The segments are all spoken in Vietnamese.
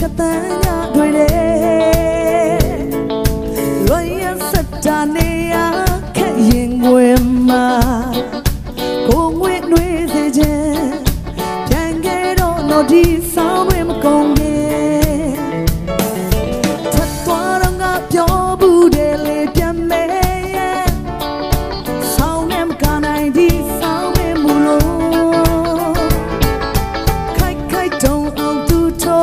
katanya goide loya satania ke yengwe ma ko ngwe nwe se je tange do no di sao nwe ma kong ye chat twa ra nga pyo bu de le pyan me sao nwe ma ka nai di sao nwe mu lo kai kai dong au tu to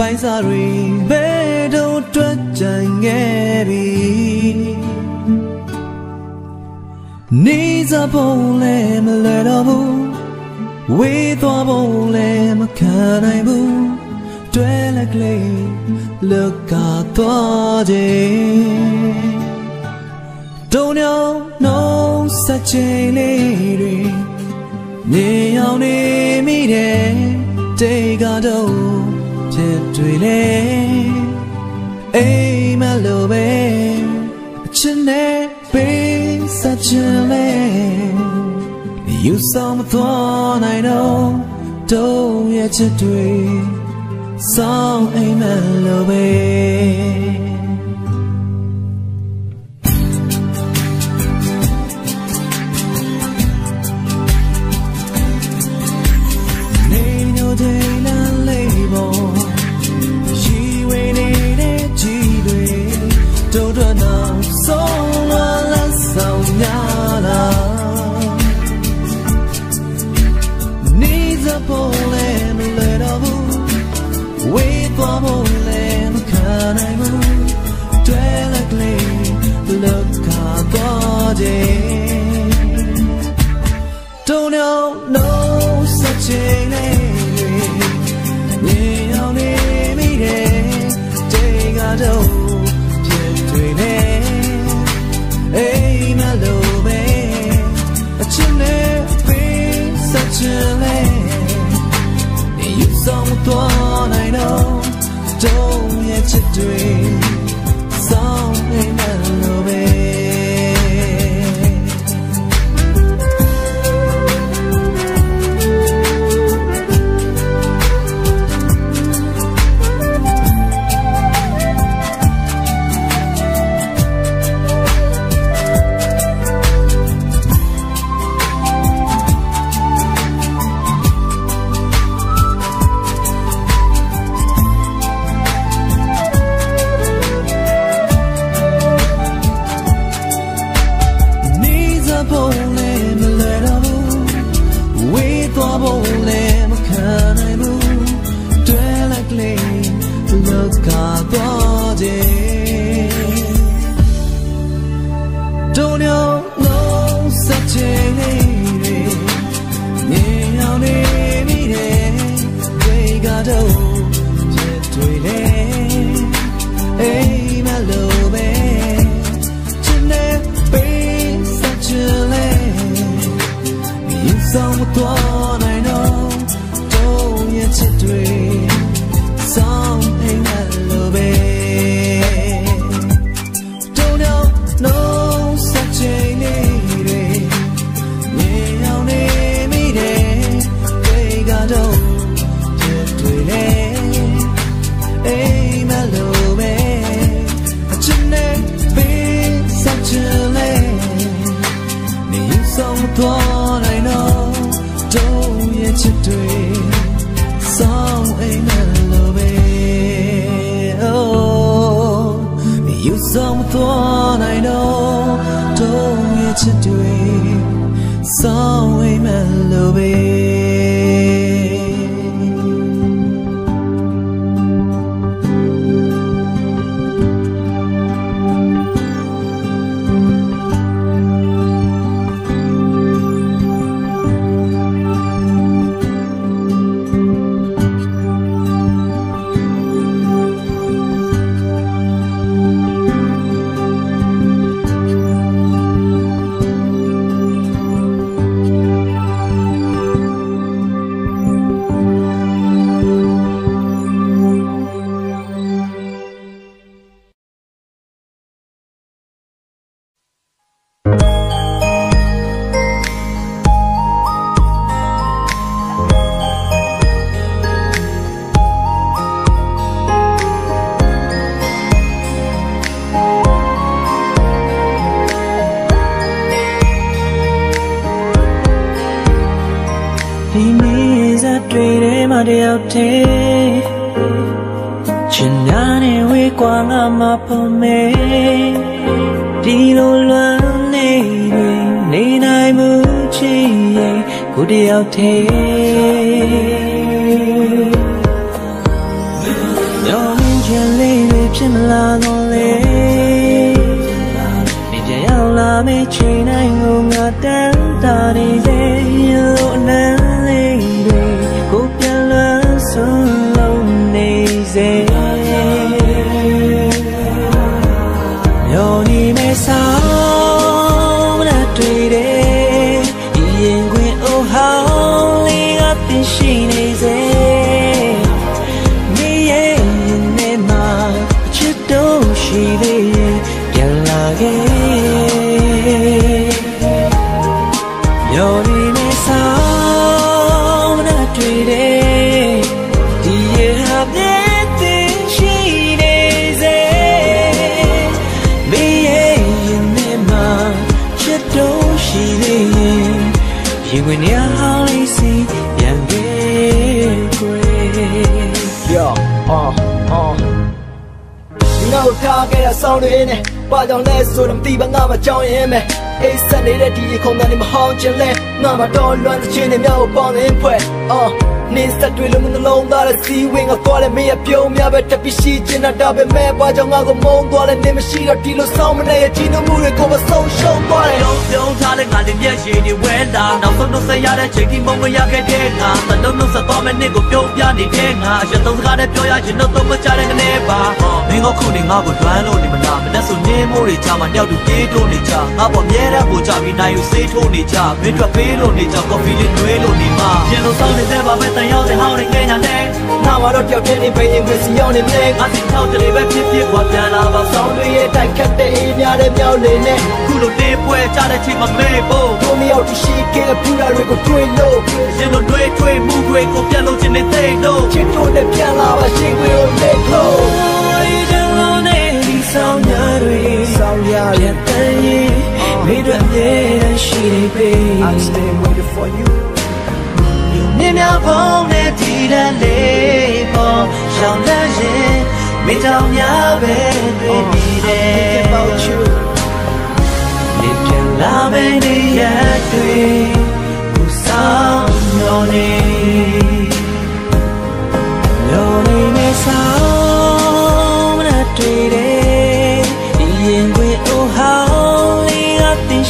Paisari bedo trách trải nghe bi. Needs a bolem a little boo. With a bolem can I boo. Dwell a clay, look at the day. Don't you know such a lady? Neil name me day, take a dough, take to lay. A mellow bay, Chene be such a lay. You some thorn, I know, don't yet to do some a mellow bay. Don't you know such a lady? You don't need me there. Take a dough, take to a man. Hey, my love, I should never be such a lady. You saw me born, I know. Don't yet to dream. Something my love. Hãy subscribe cho kênh Ghiền Mì Gõ để không bỏ lỡ 밤이 지나고 어떤 달이 되어 날리니 고개를 슬로 내세 연임의 삶 đã tùy đế yên quên ô hào lý áp tình xí nê ngầu tha cái là sau này này, ba dòng lệ rồi làm ti bằng ngao mà cho em này, ai san đấy đây thì không nên mà hong chân lên, ngao mà đo loạn chuyện này nhau bao nhiêu phút, nên sao tụi lùm nó lông đó là si wing ở coi là mi ở piêu mi ở bên tập bị si trên là đạp bên mẹ ba dòng ngao cũng mong đó là nên mà si ở ti lối sau mà này chỉ nó mui để cô mà sâu sâu coi này. Don't tha để ngàn đêm nhớ chỉ đi quên ta, nằm xuống nông say ra để chỉ khi mong người ra cái thế ngà, tận đông nông sa to mà nên cũng piêu ra đi thế ngà, chuyện tông ra để piêu ra chuyện nó tông mà cha để cái nè ba. Mình ngó khu để ngó của đoán luôn để mà làm mình đã sụn nê mô để chả mà đeo được tí thôi để chả ngó bỏ nhé đã của chả vì này u xí thôi để chả biết được biết luôn để chả có phi liên huế luôn để mà tiền lâu sau để xe bà về tay nhau để hao để nghe nhà đen nào mà đốt kéo trên đi về những người xin nhau để lên anh xin thao cho đi về tiếp tiếp qua nhà là vào sáu đuôi để tay cắt để in nhà đêm nhau lên nè khu lột đê quê cha đã chỉ mặc mê bồ tôi mi ảo thì chỉ kia là phu đã đuôi của tôi lâu tiền lột đuôi tôi mu đuôi của tiền lâu trên nền tây đâu trên tôi đẹp cha là và chỉ người ôm lên lâu sao nhớ đi sao nhớ biết tay biết đoạn thế anh chỉ để I stay waiting for you điều nên nhau vốn nên thì đã lấy bỏ chẳng đã dễ biết đâu nhớ về về đi để nên chẳng là bên đi đã tùy cuộc sống nhau đi nhau đi nên sao đã tùy để I wanted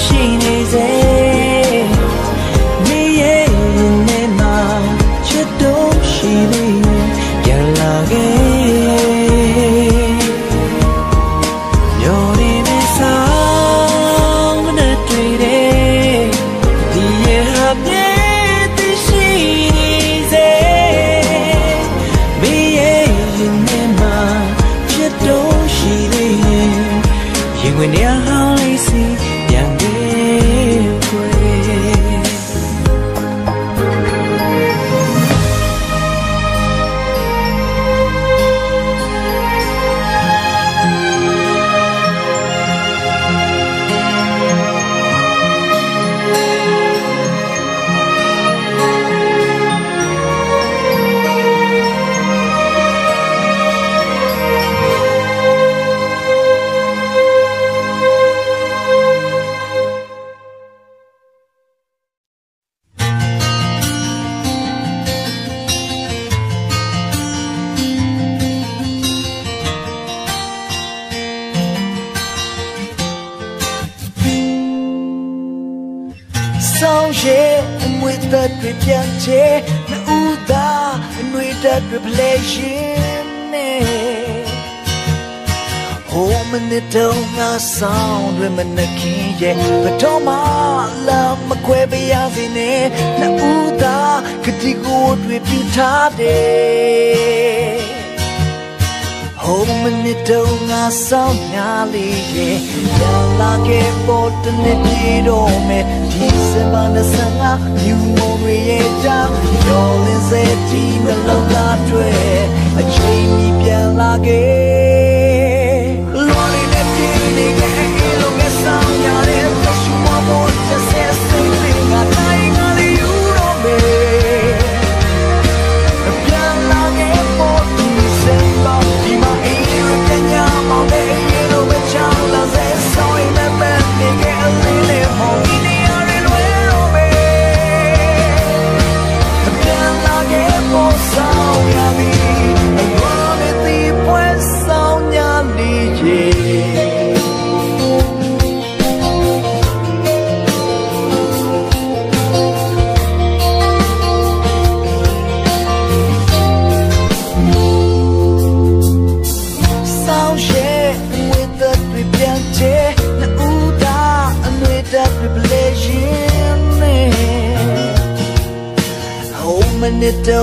the point so Cho you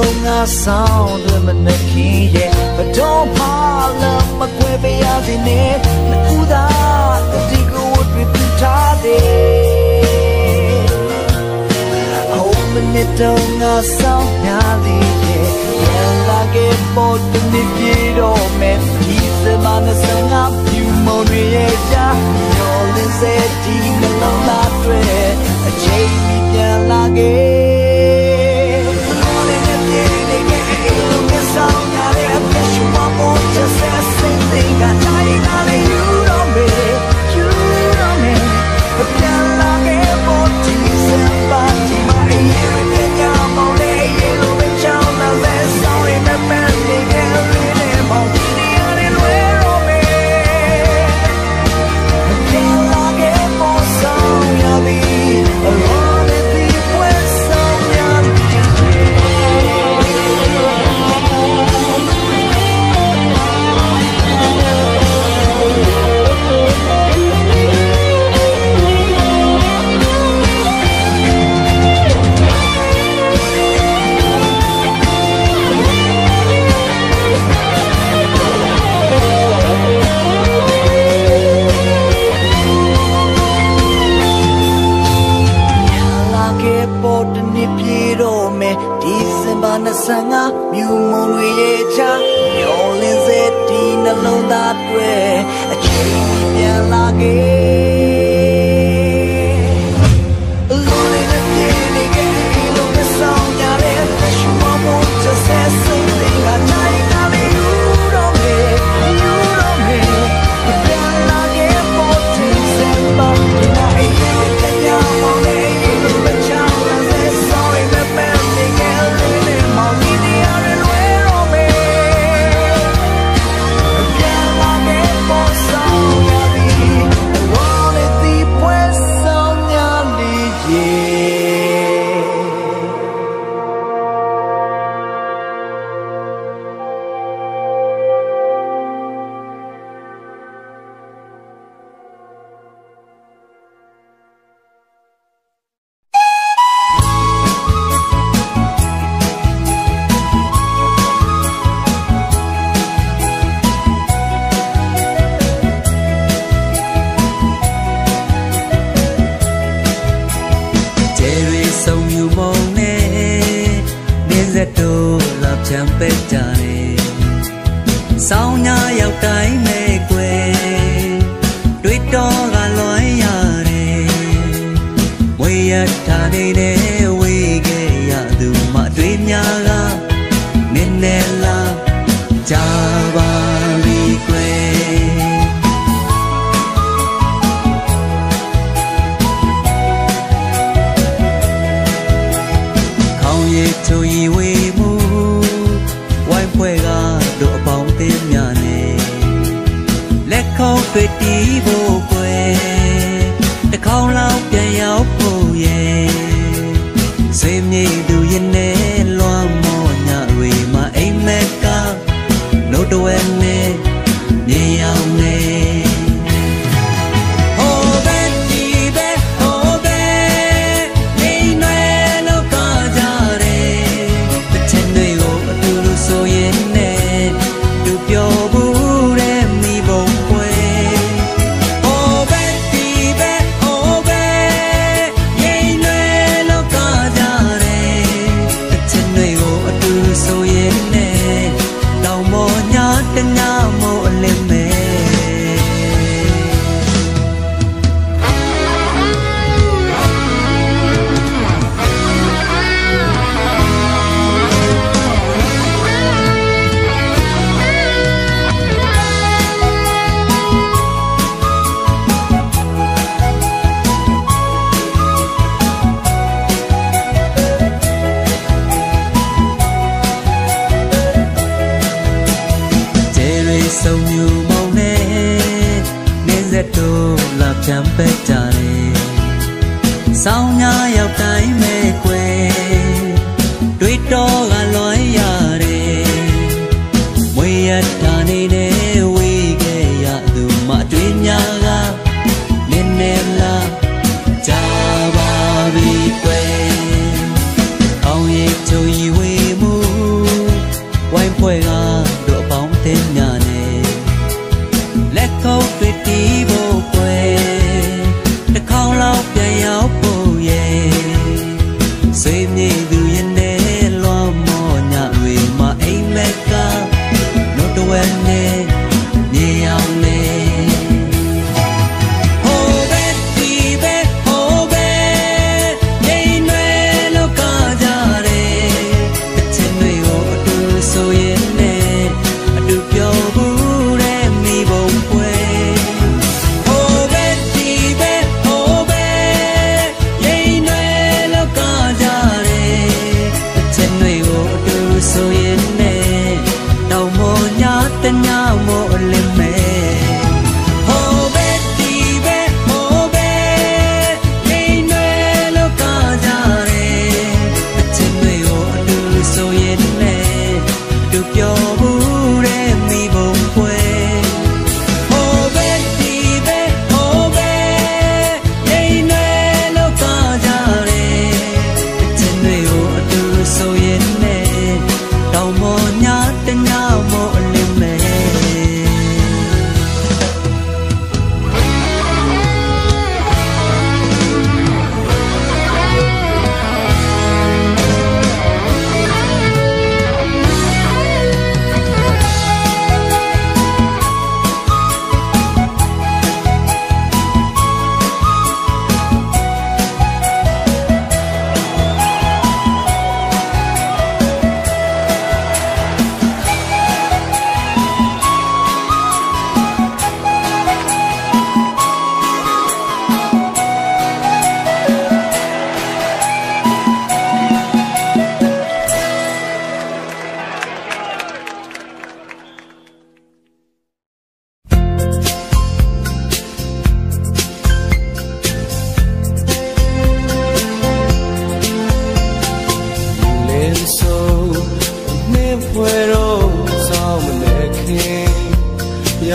we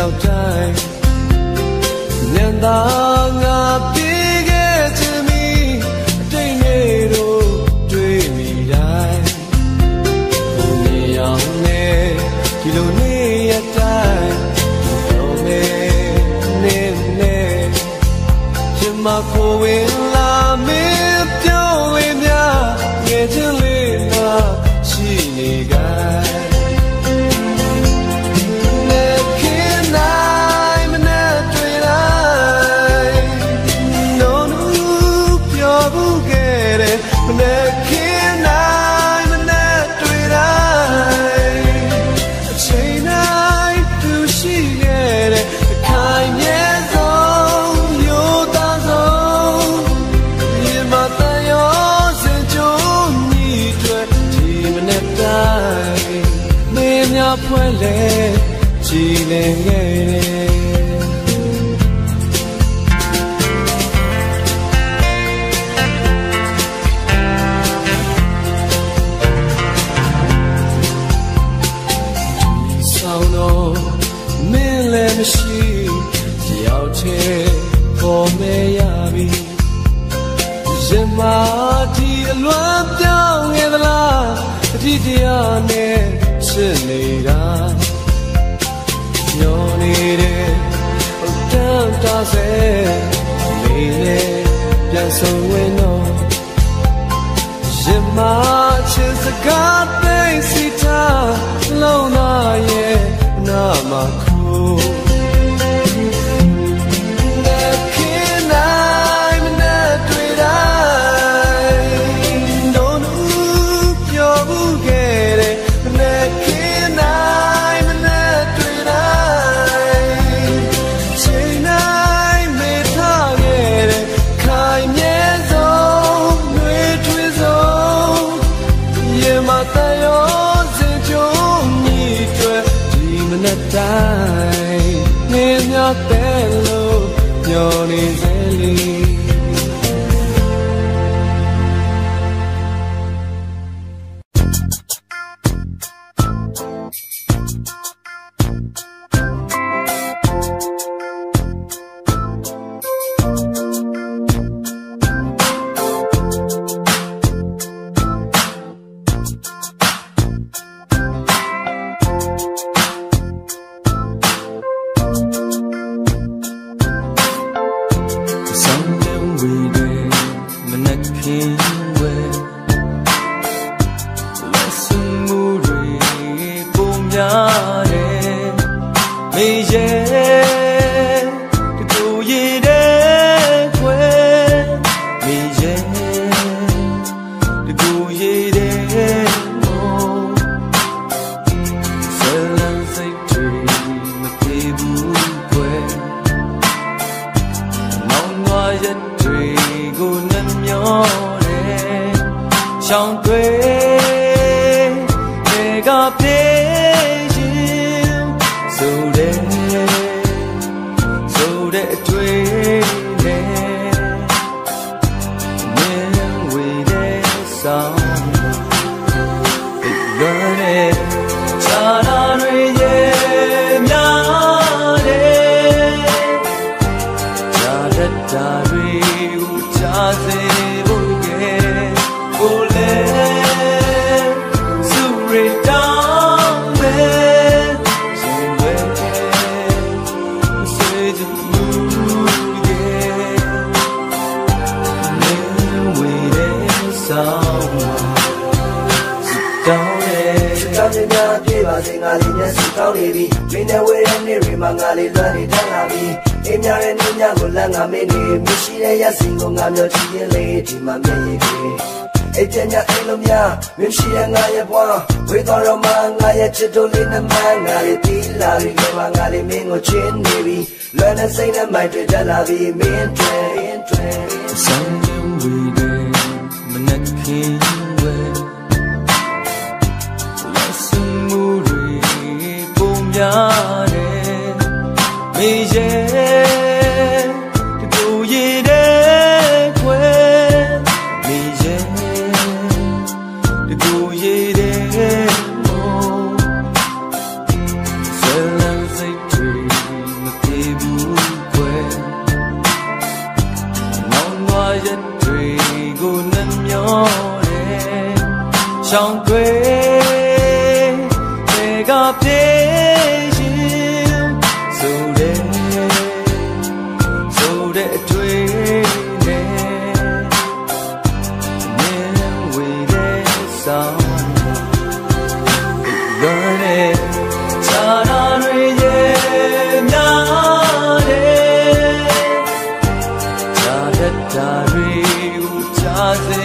chào trái nên ta ngập tiếng chữ mi trên nghe đồ truy mi đai buồn đi ao nghe chỉ lâu nay ở trái đâu mê nên nè chỉ mà cô quên là biết đâu em nhớ nghe chữ lên ta chỉ nghe gai. Sao no me le mishi ti ao te ko me ya bi je ma ti luan piao nge la ti dia ne se nei da ta sẽ lê lê đang sống quên nó em mà trên giấc mê si ta lâu nay na mà khô đẹp khi nay mình đã tuổi đại đâu nước cho bù ghê để đẹp khi nay mình đã tuổi đại. Nên nhớ tên lâu nhỏ đi dễ ly. Hãy subscribe cho kênh Ghiền Mì Gõ để không bỏ lỡ những video hấp dẫn. lòng quê để gặp thế chim dù để truy để nên quỳ để sao đời này cha đã nuôi dạy nhà để cha đất cha riu cha gì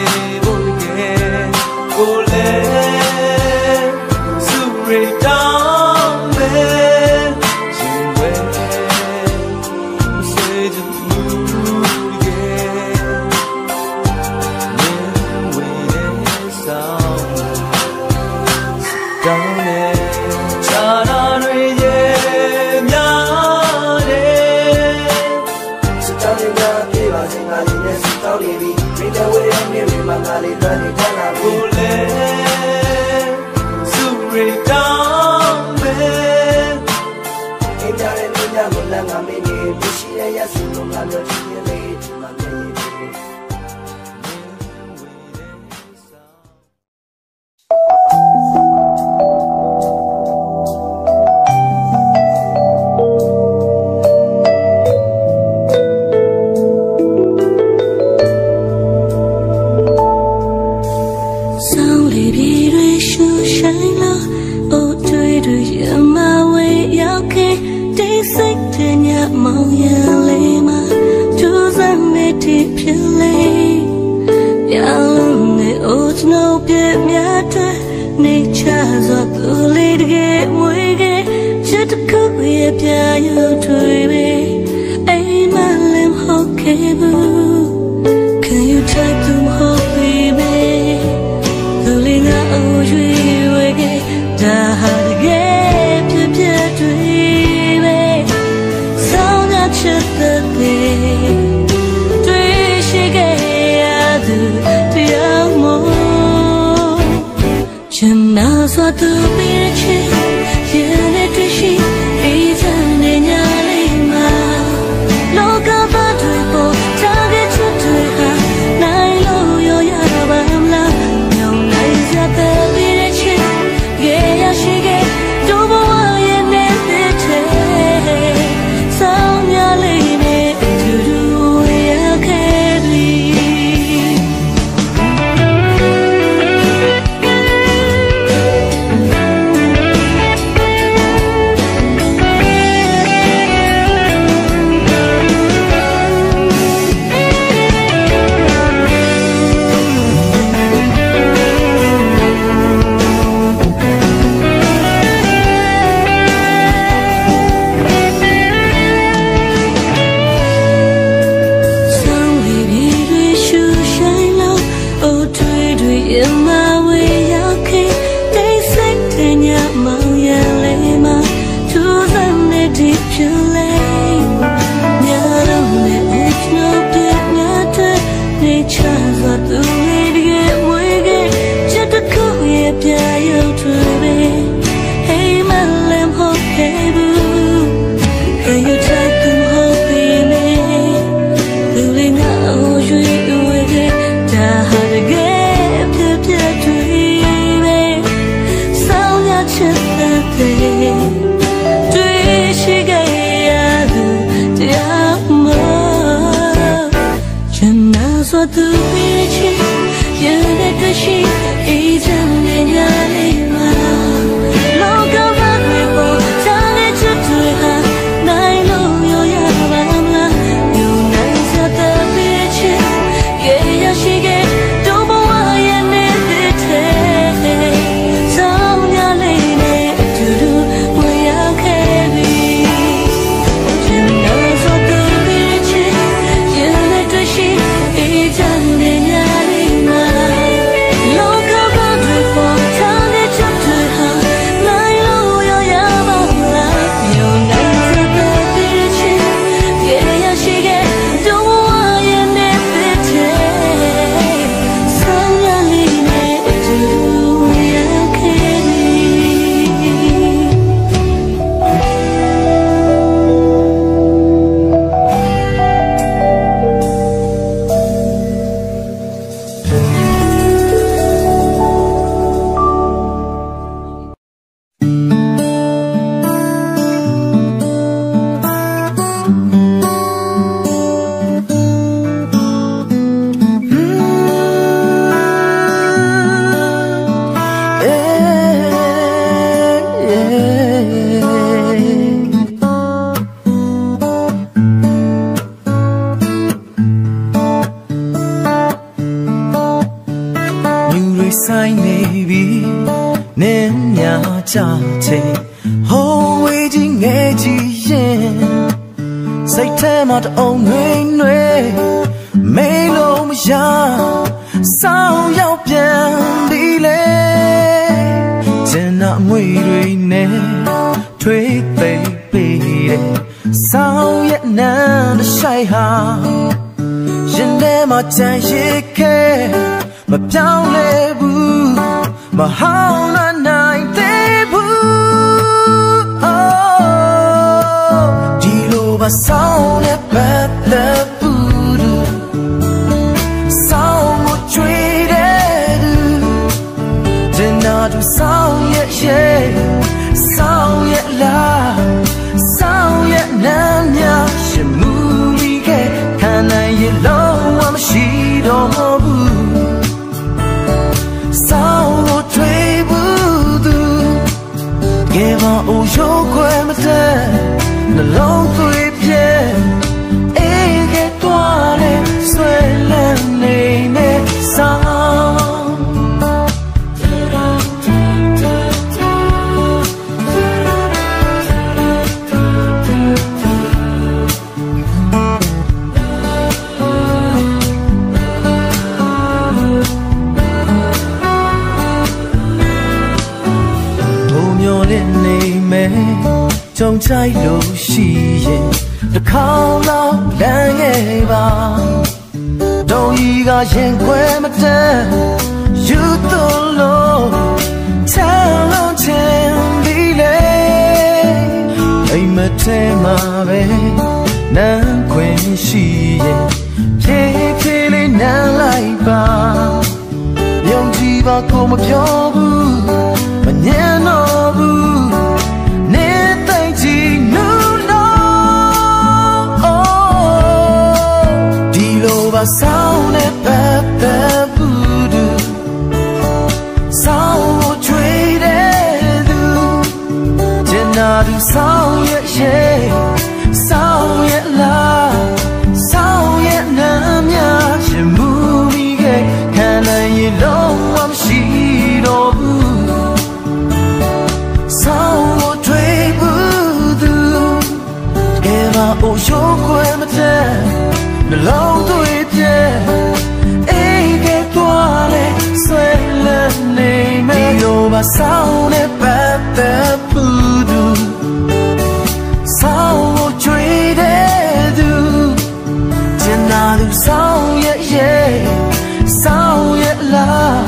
baby nên nhà cha thế hôi đi nghe gì say thế mặt ông nghe nuôi mấy lâu mới ra sao nhau bèn đi lên trên nặng mùi đuôi nè thuê tây bì sao yết nén say hà trên đê mà chạy dễ kê mà trao lê bu mà hao na nai tê bu đi lô và sao lê bát lê bu sao một chuối đê đu trên nào đu sao yết dễ sao yết la sao yết nam nhà sẽ mu đi kê khả này yết lâu mà chỉ đó bu ô gió quên mất thế, là lâu tôi biết. Ê cái toa này xoay lên này mẹ sao? Trong trái đầu xì được khao lắm đã nghe bà đâu y gà dành quê mất đê giữ tổ lô theo lâu trên đi lê ấy mất thế mà về nàng quên xì thế thế lên nàng lại bà dòng gì bà cô một gió bu mà nhé nó bu và sao nét bát bát buồn sao truy để đưa trên nào đường sao nhẹ nhẹ sao nhẹ là sao nhẹ nam nhà chỉ muốn đi ghé khả này nhìn đâu âm chỉ đâu sao truy bước đưa em mà ôm gió quên mất để lâu tôi ê cái toa này xoay lên này mẹ điều bà sao nè bát bát buồn sao một chuối để đưa trên nào đường sao nhẹ nhẹ sao nhẹ là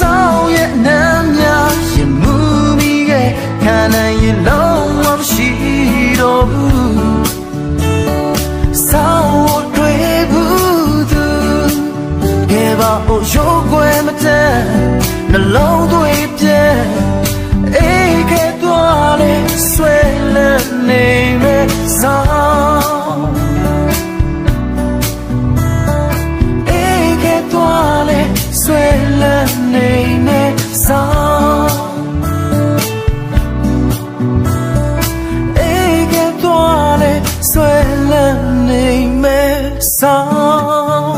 sao nhẹ nam nhà chỉ mưa mi ghé khả này nhìn lâu không chỉ đâu sao ô gió quên mất thế, là lâu tôi biết. Ê cái toa này xoay lên này mẹ sao? Ê cái toa này xoay lên này mẹ sao? Ê cái toa này xoay lên này mẹ sao?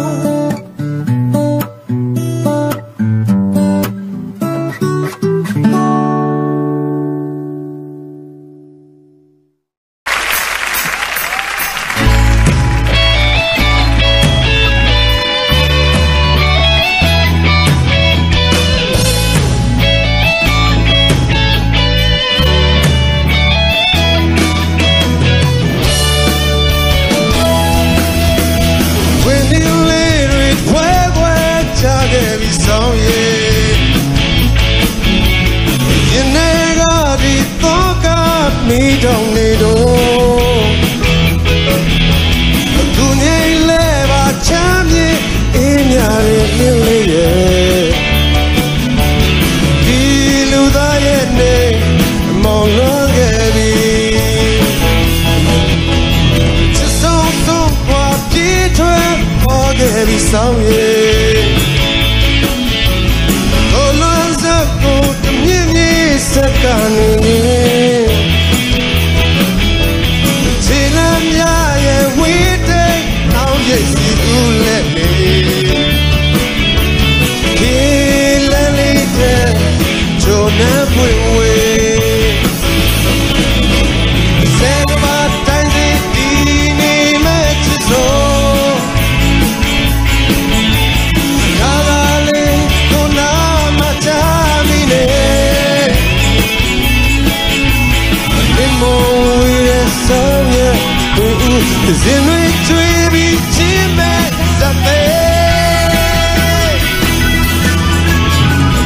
Let me, let me 'Cause in between mình chỉ mang ra mê.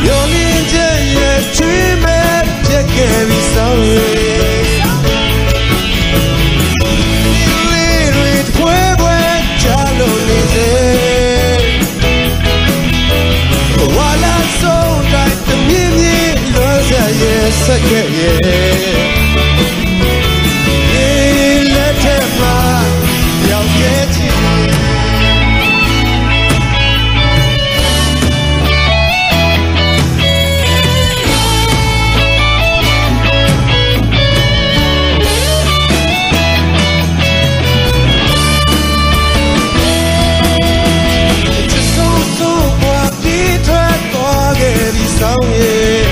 Yêu mình chơi em chỉ mang chơi kẻ vì sao người. Yes, I can, yeah. Let him run, you'll get you. Just so, so, what you tried for, get you some, yeah.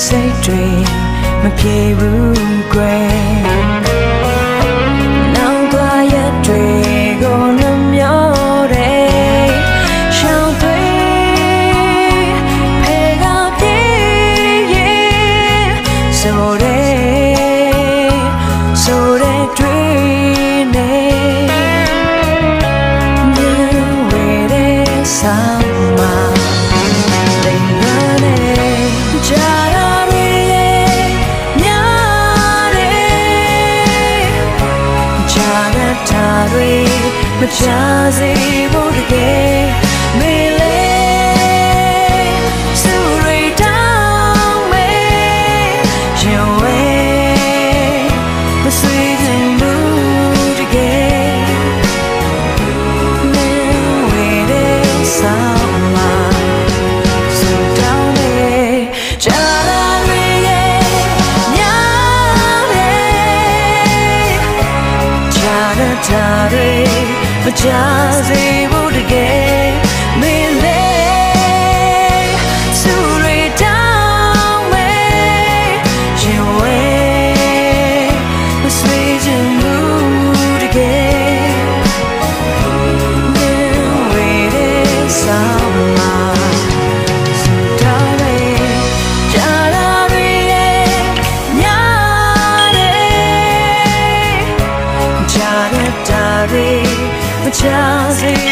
Say dream. mà khi vương quen nắng qua giấc trì gò nắm nhỏ đây sao thấy hề gặp đi sao đây sao để truy nên như về để xa mà tình ngỡ nên cha mà cha gì vô được kể mê lê sự rơi đắng mê chiều em mà suy thành đủ được kể nếu về đến sao mà sự đau mê cha đã rơi nhớ em cha đã cha rơi but just able to get me late to lay down way you way the sweet mood again now it is summer so darling darling yeah darling. Just